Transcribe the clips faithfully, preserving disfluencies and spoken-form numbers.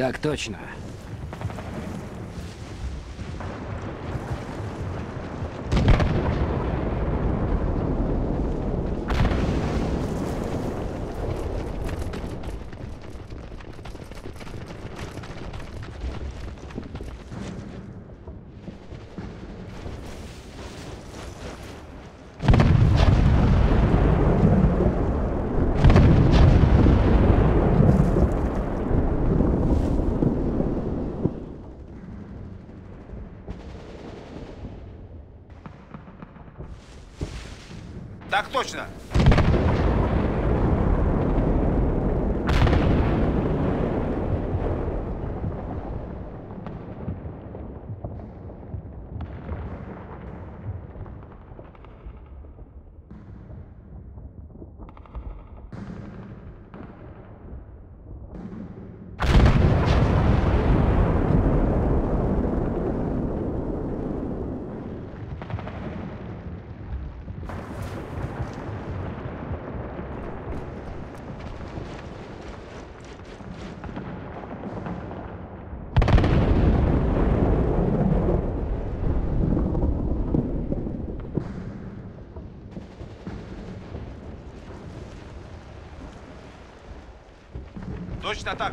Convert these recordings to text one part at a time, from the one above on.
Так точно. Так точно. Точно так.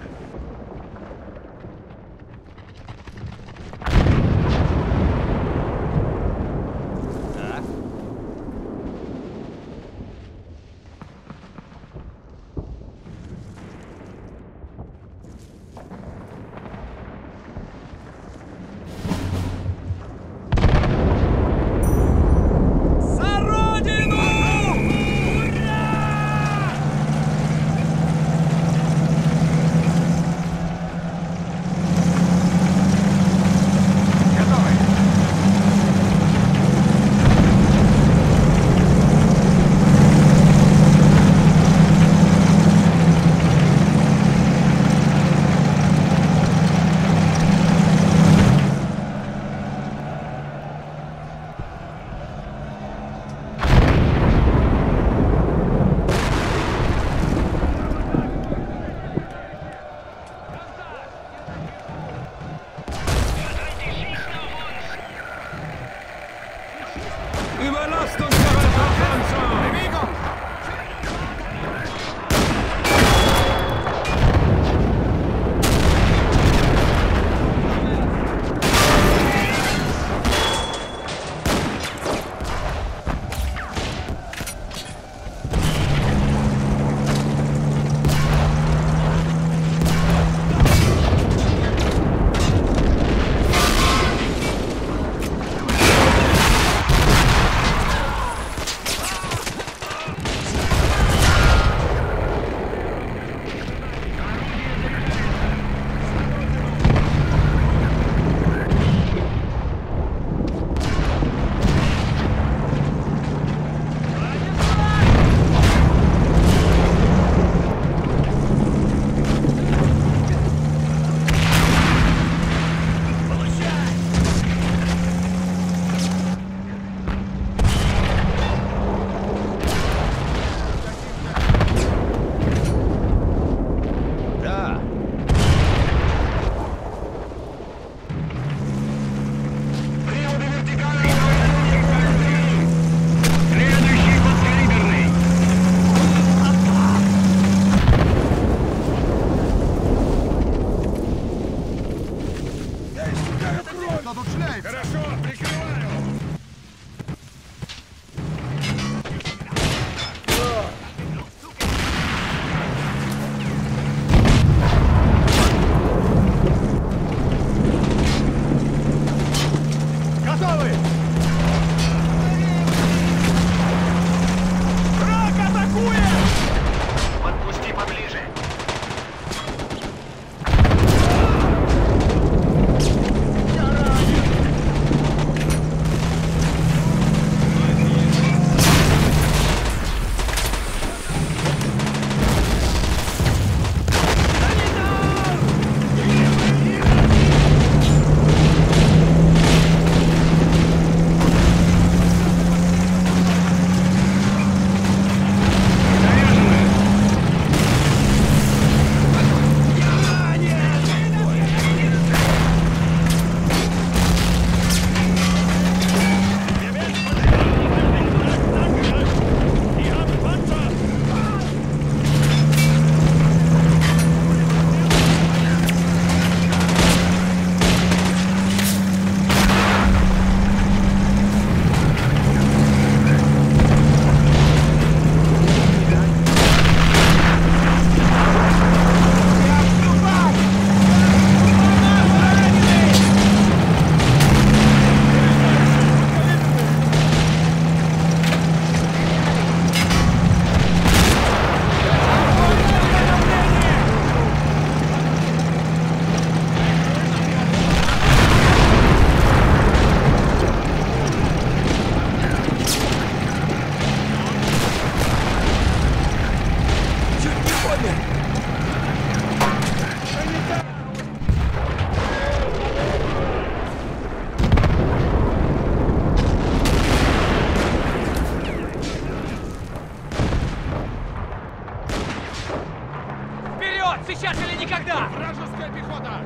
сейчас или никогда! Вражеская пехота!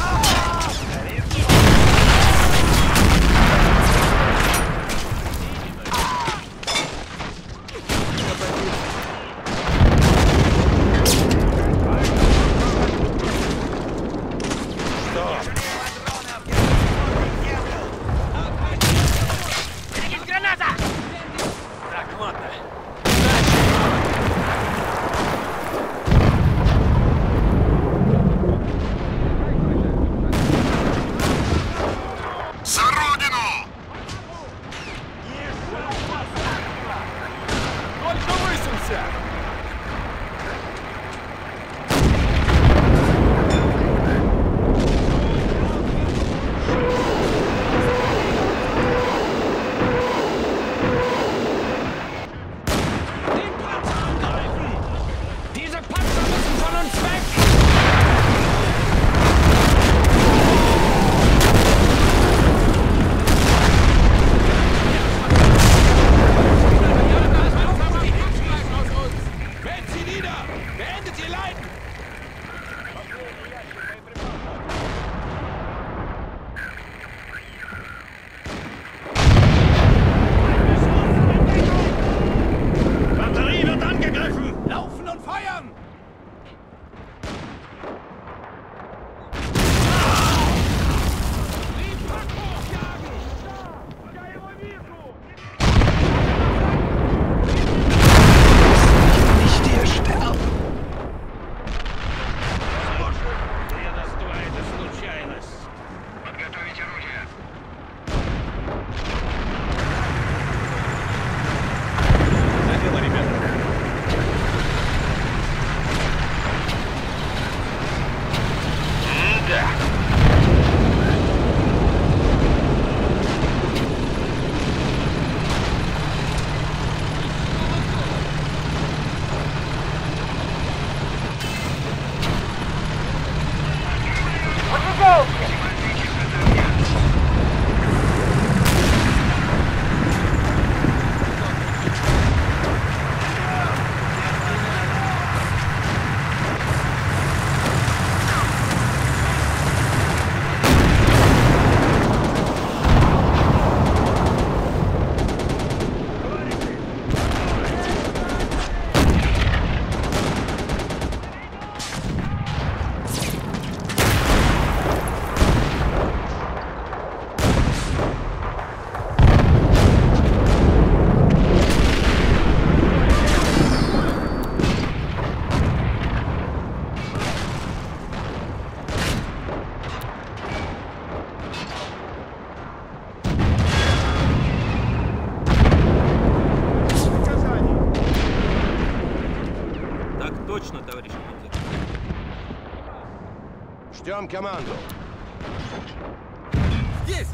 Oh! Ждем команду. Здесь!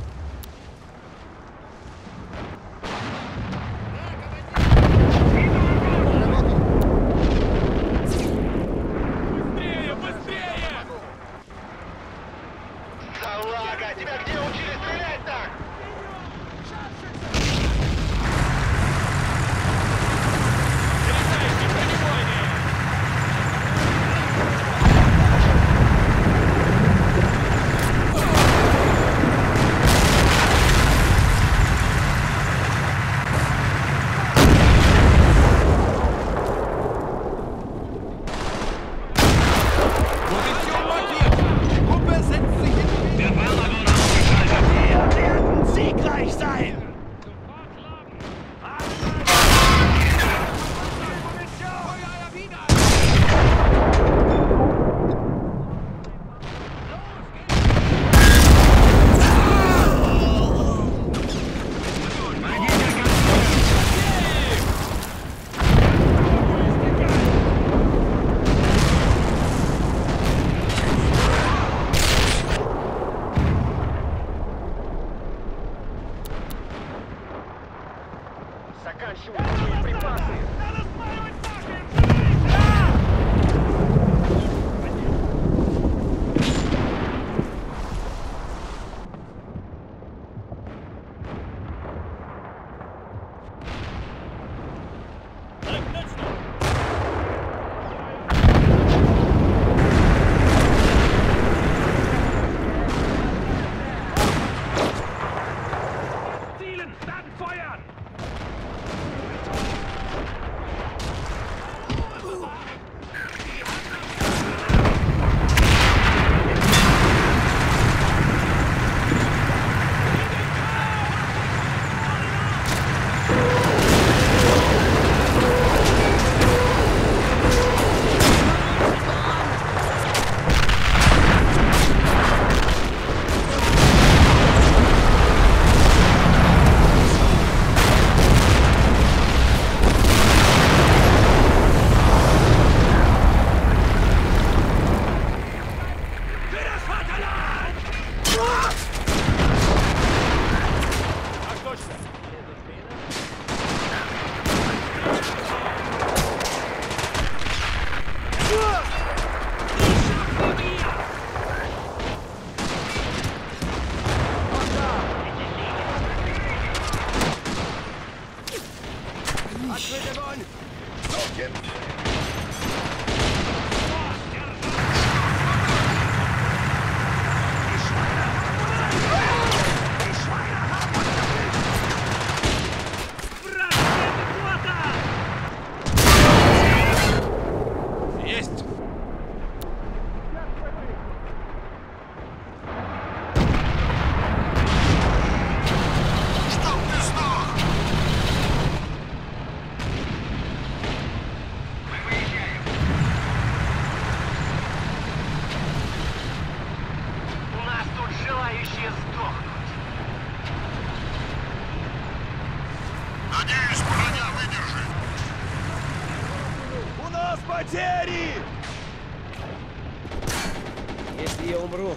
Если я умру,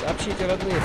сообщите родным.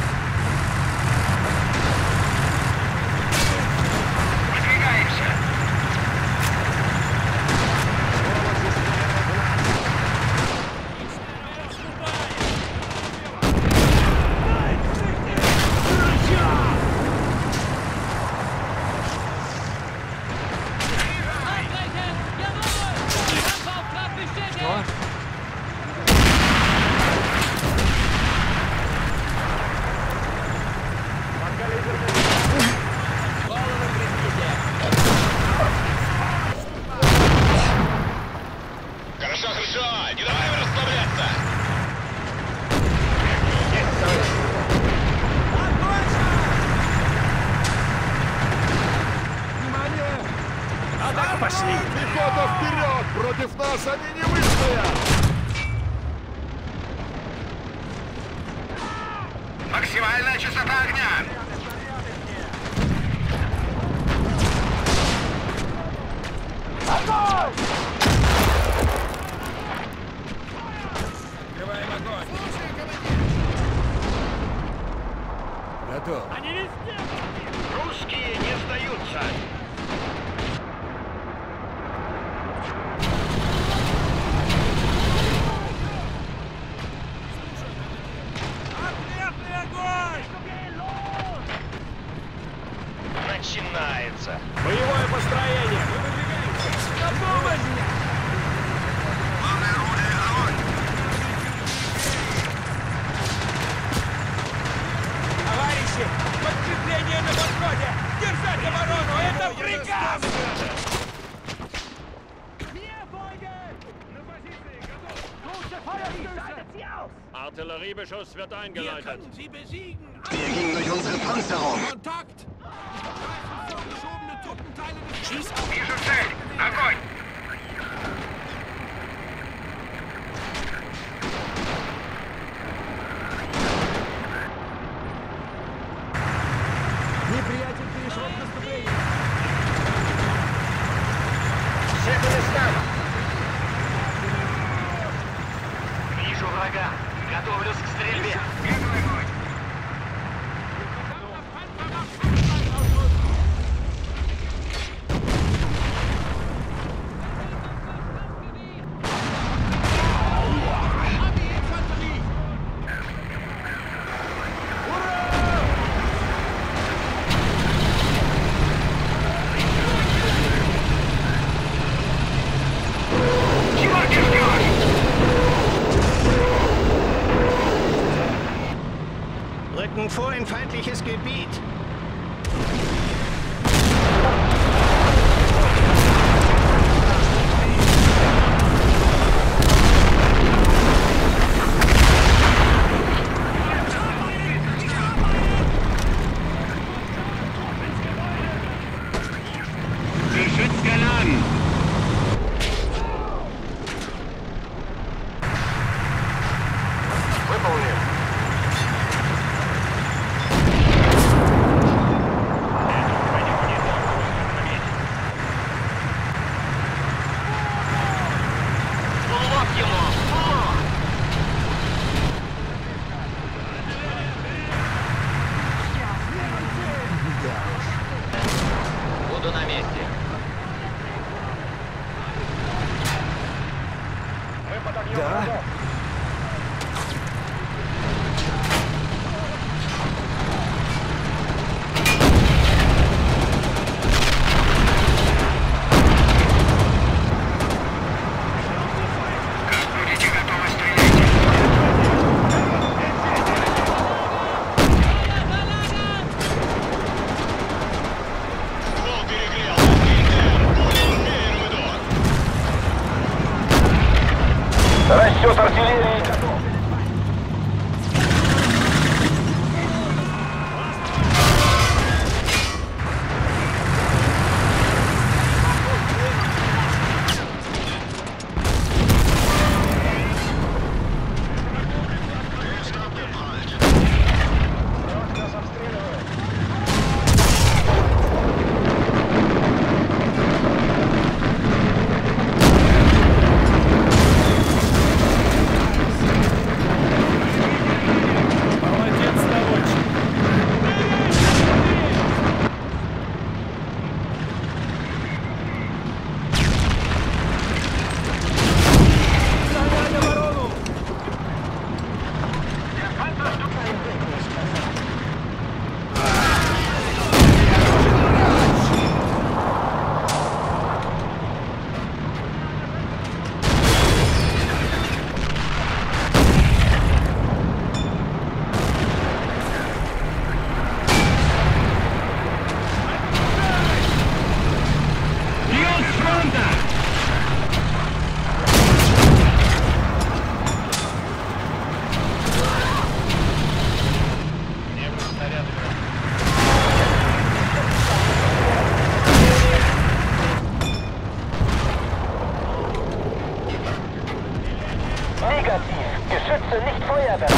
Максимальная частота огня! Огонь! Открываем огонь! Слушай, командир! Готов. Русские не сдаются. Ответный огонь! Начинается. Боевое построение. Мы выдвигаемся. На помощь! Подкрепление на подходе! Держать оборону! Это приказ! Artilleriebeschuss wird eingeleitet. Wir können sie besiegen! Wir gehen durch unsere Panzerung! Kontakt! Vorgeschobene Truppenteile des Schieß auf! Diese Zelt! Огонь! Vor in feindliches Gebiet. Да? Расчет артиллерии готов. Geschütze nicht feuerbereit.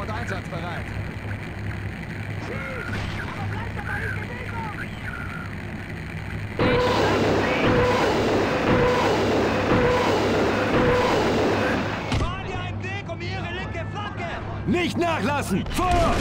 und einsatzbereit. Fahren Sie einen Weg um Ihre linke Flanke! Nicht nachlassen! Feuer!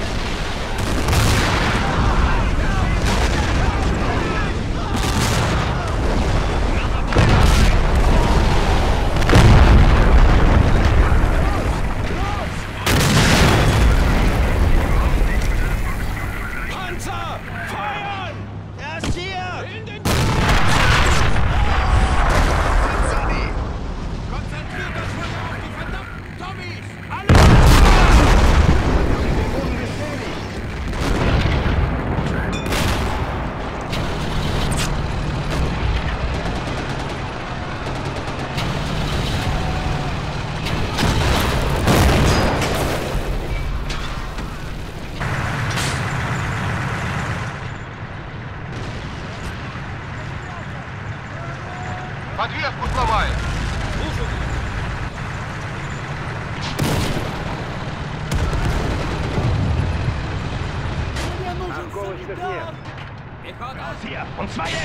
Подвеску сломай! Осколочных нет. Раус hier! Und zwei jetzt!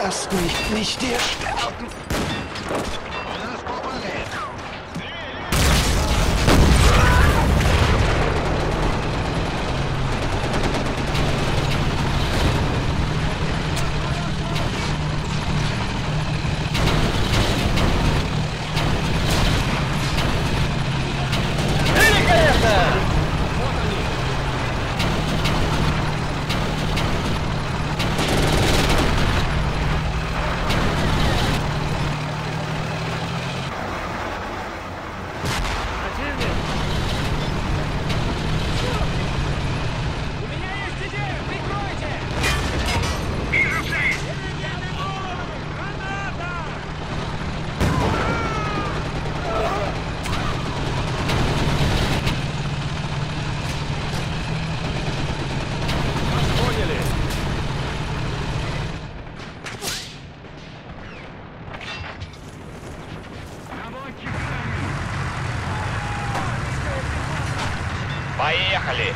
Lasst mich nicht hier sterben! Поехали!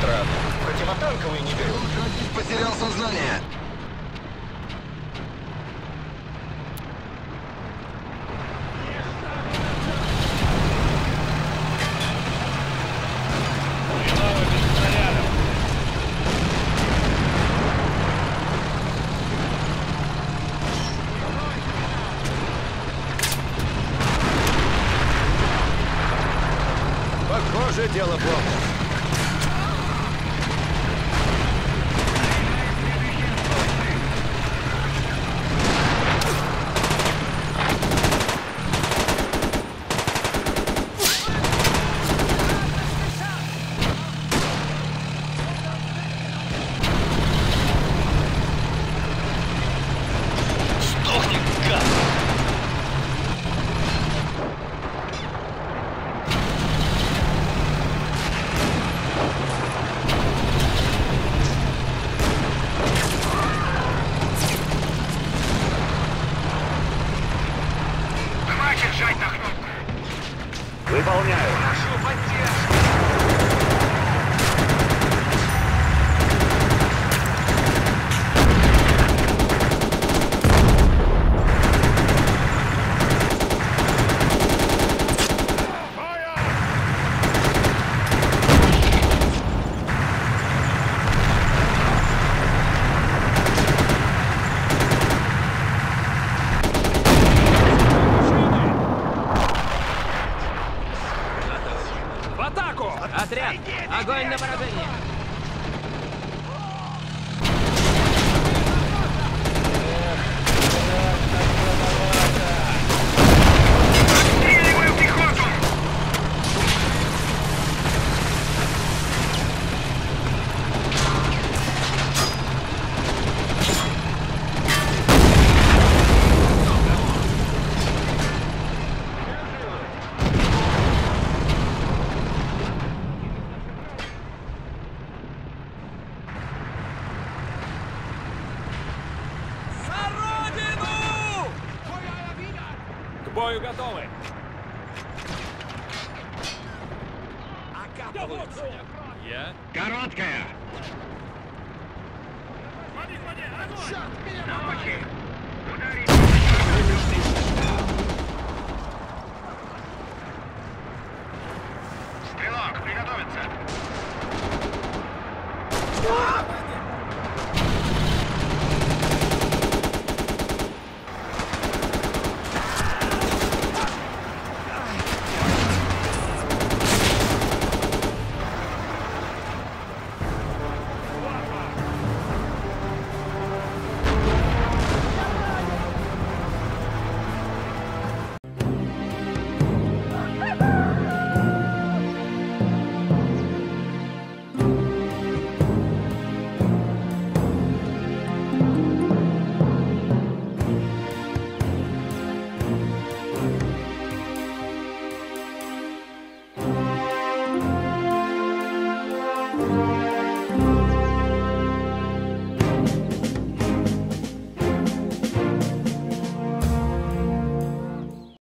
Странно, противотанковые не берут. Потерял сознание. Похоже, дело плохо. Бежать на кнопку. Выполняю. Прошу поддержку. Отряд! Огонь на поражение! Отстреливаю пехоту! Бою готовы! Окапываются! Я? Короткая! Смотри, смотри! Огонь! Навыки! Ударить! Стрелок, приготовиться!